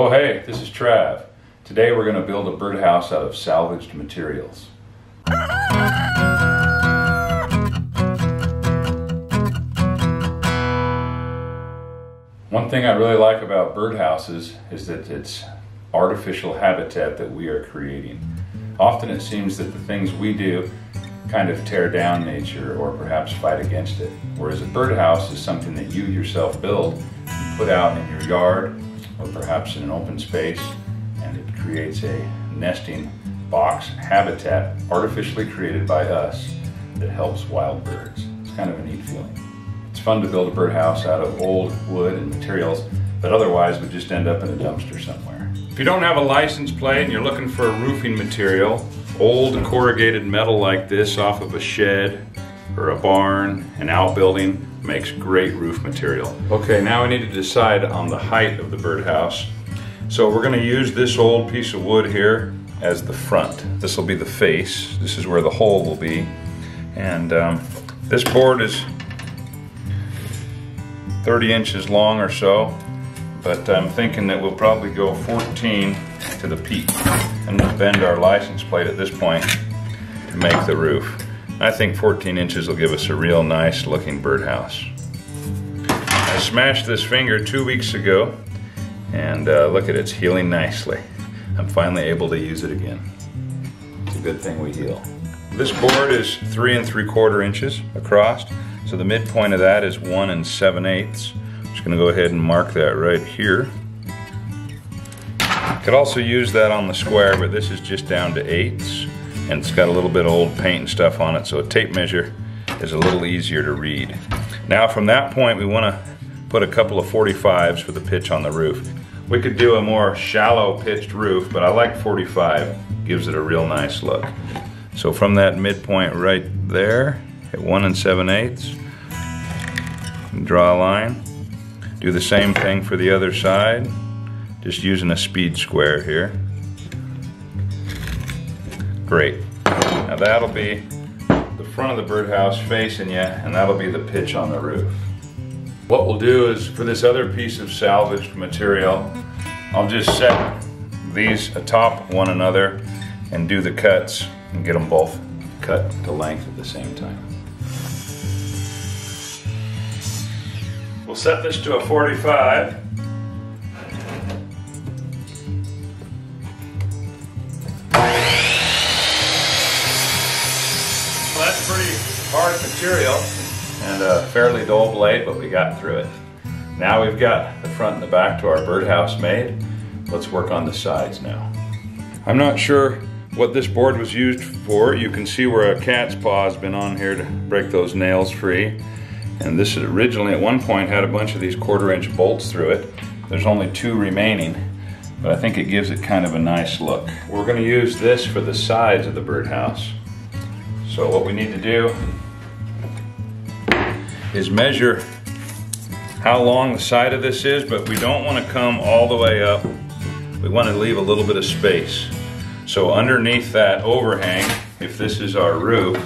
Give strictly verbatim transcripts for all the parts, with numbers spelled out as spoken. Oh hey, this is Trav. Today we're going to build a birdhouse out of salvaged materials. One thing I really like about birdhouses is that it's artificial habitat that we are creating. Often it seems that the things we do kind of tear down nature or perhaps fight against it. Whereas a birdhouse is something that you yourself build, you put out in your yard, or perhaps in an open space, and it creates a nesting box habitat artificially created by us that helps wild birds. It's kind of a neat feeling. It's fun to build a birdhouse out of old wood and materials that otherwise would just end up in a dumpster somewhere. If you don't have a license plate and you're looking for a roofing material, old corrugated metal like this off of a shed or a barn, an outbuilding, makes great roof material. Okay, now we need to decide on the height of the birdhouse. So we're going to use this old piece of wood here as the front. This will be the face. This is where the hole will be. And um, this board is thirty inches long or so, but I'm thinking that we'll probably go fourteen to the peak. And we'll bend our license plate at this point to make the roof. I think fourteen inches will give us a real nice looking birdhouse. I smashed this finger two weeks ago and uh, look at it, it's healing nicely. I'm finally able to use it again. It's a good thing we heal. This board is three and three quarter inches across, so the midpoint of that is one and seven eighths. I'm just gonna go ahead and mark that right here. Could also use that on the square, but this is just down to eighths. And it's got a little bit of old paint and stuff on it, so a tape measure is a little easier to read. Now from that point we want to put a couple of forty-fives for the pitch on the roof. We could do a more shallow pitched roof, but I like forty-five, gives it a real nice look. So from that midpoint right there at one and seven eighths, draw a line. Do the same thing for the other side, just using a speed square here. Great. Now that'll be the front of the birdhouse facing you, and that'll be the pitch on the roof. What we'll do is, for this other piece of salvaged material, I'll just set these atop one another and do the cuts and get them both cut to length at the same time. We'll set this to a forty-five. Hard material and a fairly dull blade, but we got through it. Now we've got the front and the back to our birdhouse made. Let's work on the sides now. I'm not sure what this board was used for. You can see where a cat's paw has been on here to break those nails free. And this originally at one point had a bunch of these quarter inch bolts through it. There's only two remaining, but I think it gives it kind of a nice look. We're going to use this for the sides of the birdhouse. So what we need to do is measure how long the side of this is, but we don't want to come all the way up. We want to leave a little bit of space. So underneath that overhang, if this is our roof,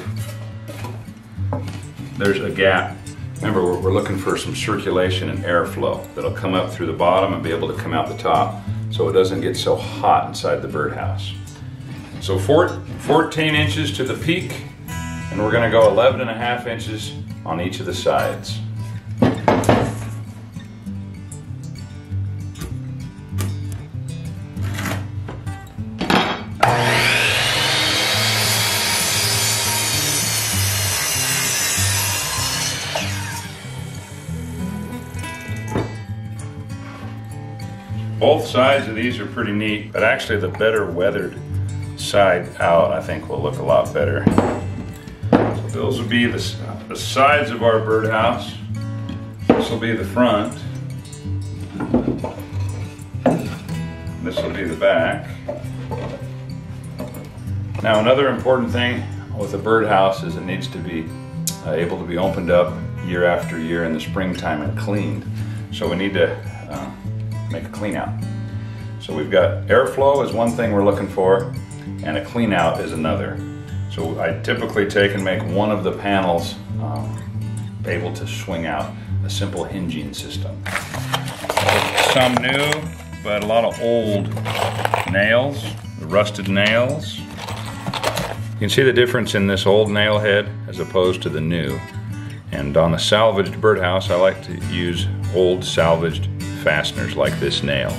there's a gap. Remember, we're looking for some circulation and airflow that'll come up through the bottom and be able to come out the top so it doesn't get so hot inside the birdhouse. So fourteen inches to the peak, and we're going to go eleven and a half inches on each of the sides. Both sides of these are pretty neat, but actually the better weathered side out I think will look a lot better. Those will be the, the sides of our birdhouse. This will be the front. This will be the back. Now another important thing with a birdhouse is it needs to be uh, able to be opened up year after year in the springtime and cleaned. So we need to uh, make a clean out. So we've got airflow is one thing we're looking for, and a clean out is another. So I typically take and make one of the panels um, able to swing out, a simple hinging system. Some new, but a lot of old nails, the rusted nails. You can see the difference in this old nail head as opposed to the new. And on a salvaged birdhouse, I like to use old salvaged fasteners like this nail.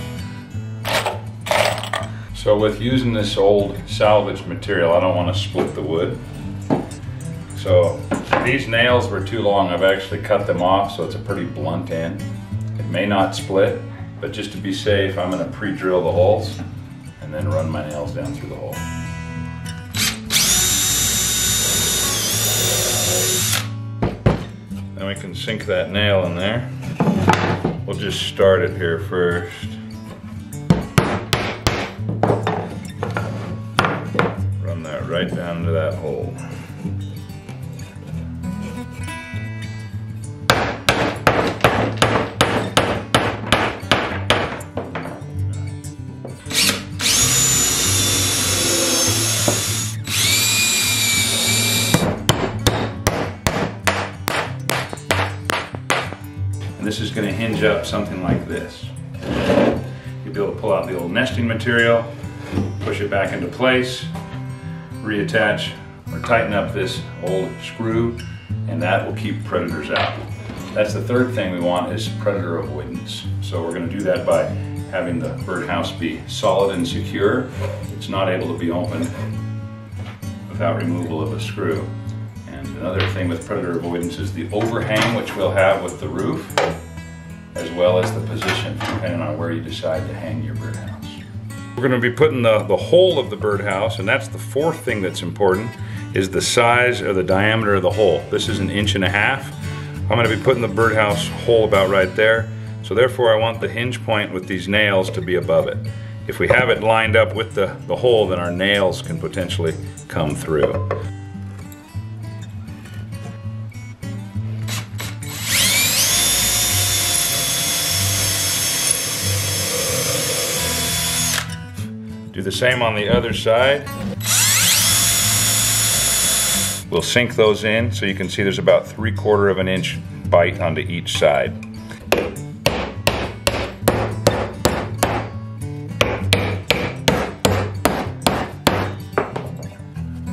So with using this old salvaged material, I don't want to split the wood. So these nails were too long. I've actually cut them off, so it's a pretty blunt end. It may not split, but just to be safe, I'm going to pre-drill the holes and then run my nails down through the hole. Then we can sink that nail in there. We'll just start it here first. Run that right down to that hole. This is going to hinge up something like this. You'll be able to pull out the old nesting material, push it back into place, reattach or tighten up this old screw, and that will keep predators out. That's the third thing we want, is predator avoidance. So we're going to do that by having the birdhouse be solid and secure. It's not able to be opened without removal of a screw. Another thing with predator avoidance is the overhang, which we'll have with the roof, as well as the position, depending on where you decide to hang your birdhouse. We're going to be putting the, the hole of the birdhouse, and that's the fourth thing that's important, is the size or the diameter of the hole. This is an inch and a half. I'm going to be putting the birdhouse hole about right there, so therefore I want the hinge point with these nails to be above it. If we have it lined up with the, the hole, then our nails can potentially come through. Do the same on the other side. We'll sink those in, so you can see there's about three quarter of an inch bite onto each side.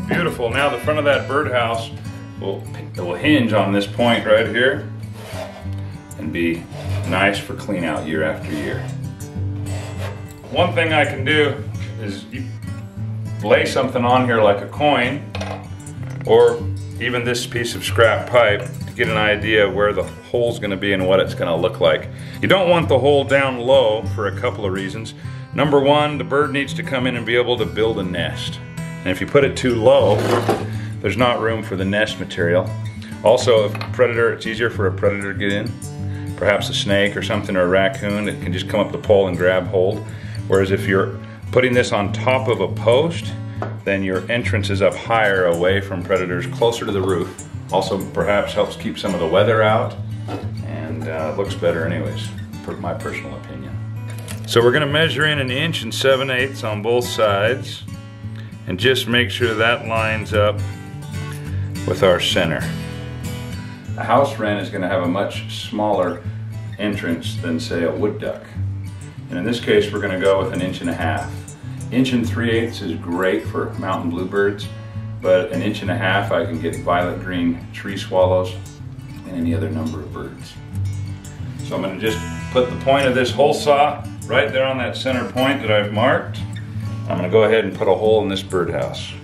Beautiful. Now the front of that birdhouse will, will hinge on this point right here and be nice for clean out year after year. One thing I can do is you lay something on here like a coin, or even this piece of scrap pipe, to get an idea of where the hole's going to be and what it's going to look like. You don't want the hole down low for a couple of reasons. Number one, the bird needs to come in and be able to build a nest. And if you put it too low, there's not room for the nest material. Also, if predator, it's easier for a predator to get in. Perhaps a snake or something, or a raccoon, it can just come up the pole and grab hold. Whereas if you're putting this on top of a post, then your entrance is up higher, away from predators, closer to the roof. Also perhaps helps keep some of the weather out, and uh, looks better anyways, for my personal opinion. So we're going to measure in an inch and seven eighths on both sides, and just make sure that lines up with our center. A house wren is going to have a much smaller entrance than, say, a wood duck. And in this case, we're going to go with an inch and a half. Inch and three-eighths is great for mountain bluebirds, but an inch and a half, I can get violet green tree swallows and any other number of birds. So I'm going to just put the point of this hole saw right there on that center point that I've marked. I'm going to go ahead and put a hole in this birdhouse.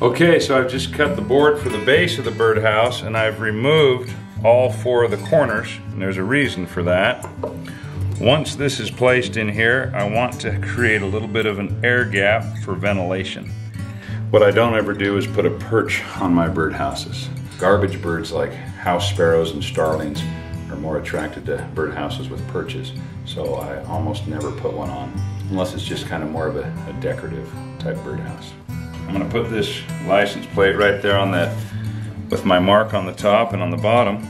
Okay, so I've just cut the board for the base of the birdhouse, and I've removed all four of the corners, and there's a reason for that. Once this is placed in here, I want to create a little bit of an air gap for ventilation. What I don't ever do is put a perch on my birdhouses. Garbage birds like house sparrows and starlings are more attracted to birdhouses with perches, so I almost never put one on, unless it's just kind of more of a, a decorative type birdhouse. I'm going to put this license plate right there on that, with my mark on the top and on the bottom.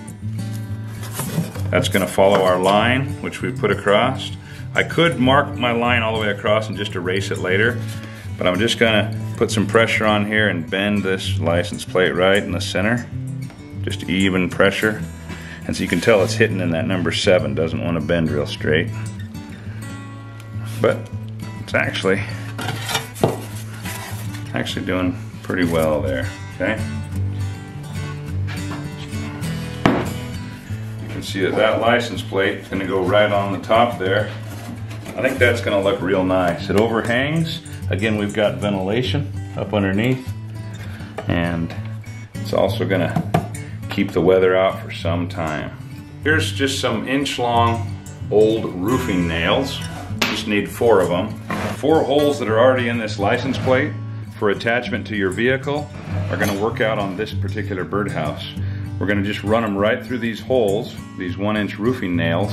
That's going to follow our line, which we put across. I could mark my line all the way across and just erase it later, but I'm just going to put some pressure on here and bend this license plate right in the center. Just even pressure. And so you can tell it's hitting in that number seven, doesn't want to bend real straight. But it's actually, actually doing pretty well there, okay? You can see that that license plate is going to go right on the top there. I think that's going to look real nice. It overhangs. Again, we've got ventilation up underneath, and it's also going to keep the weather out for some time. Here's just some inch-long old roofing nails. Just need four of them. Four holes that are already in this license plate for attachment to your vehicle are going to work out on this particular birdhouse. We're going to just run them right through these holes, these one inch roofing nails.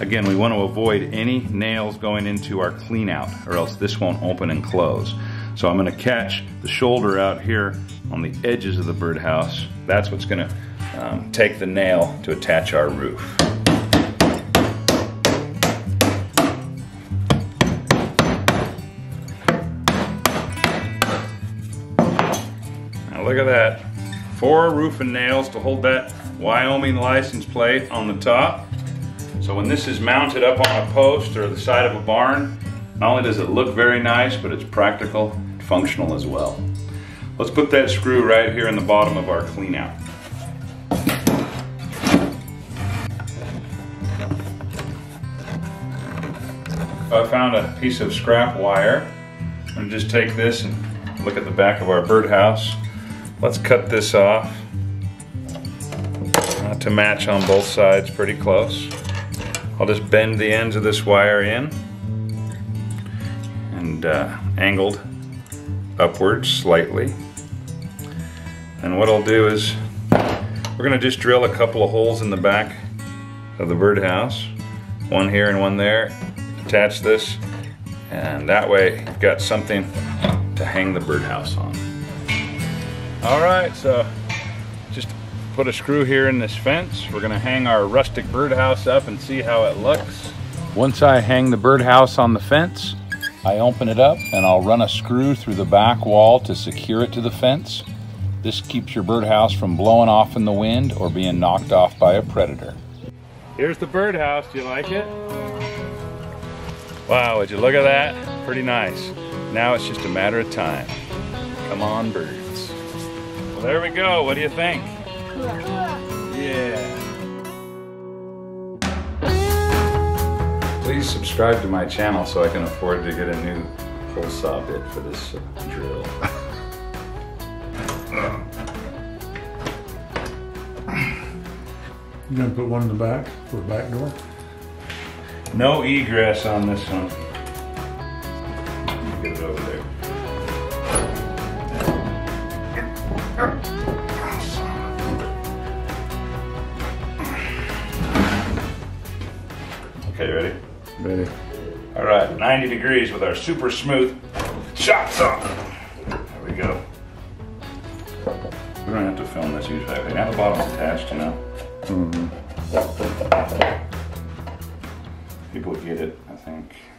Again, we want to avoid any nails going into our clean out or else this won't open and close. So I'm going to catch the shoulder out here on the edges of the birdhouse. That's what's going to um, take the nail to attach our roof. Now look at that. Four roofing nails to hold that Wyoming license plate on the top. So when this is mounted up on a post or the side of a barn, not only does it look very nice, but it's practical and functional as well. Let's put that screw right here in the bottom of our cleanout. I found a piece of scrap wire. I'm gonna just take this and look at the back of our birdhouse. Let's cut this off uh, to match on both sides pretty close. I'll just bend the ends of this wire in and uh, angled upwards slightly. And what I'll do is we're going to just drill a couple of holes in the back of the birdhouse. One here and one there. Attach this, and that way you've got something to hang the birdhouse on. Alright, so just put a screw here in this fence. We're going to hang our rustic birdhouse up and see how it looks. Once I hang the birdhouse on the fence, I open it up and I'll run a screw through the back wall to secure it to the fence. This keeps your birdhouse from blowing off in the wind or being knocked off by a predator. Here's the birdhouse. Do you like it? Wow, would you look at that? Pretty nice. Now it's just a matter of time. Come on, bird. There we go. What do you think? Cool. Yeah. Please subscribe to my channel so I can afford to get a new hole saw bit for this uh, drill. You gonna put one in the back for a back door? No egress on this one. Get it over there. Okay, ready? Ready. All right, ninety degrees with our super smooth shot saw. There we go. We don't have to film this usually. Okay, now the bottom's attached, you know? Mm-hmm. People get it, I think.